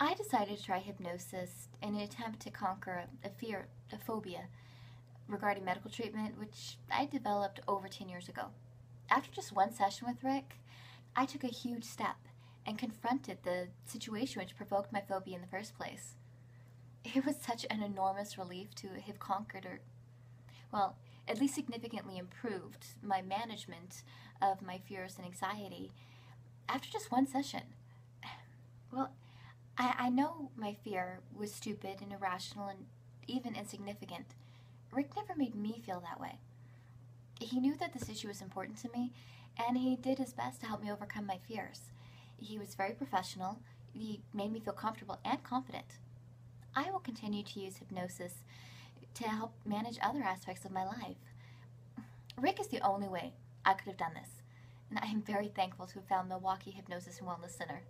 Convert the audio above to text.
I decided to try hypnosis in an attempt to conquer a fear, a phobia, regarding medical treatment, which I developed over 10 years ago. After just one session with Rick, I took a huge step and confronted the situation which provoked my phobia in the first place. It was such an enormous relief to have conquered, or, well, at least significantly improved my management of my fears and anxiety after just one session. Well, I know my fear was stupid and irrational and even insignificant. Rick never made me feel that way. He knew that this issue was important to me, and he did his best to help me overcome my fears. He was very professional. He made me feel comfortable and confident. I will continue to use hypnosis to help manage other aspects of my life. Rick is the only way I could have done this, and I am very thankful to have found Milwaukee Hypnosis and Wellness Center.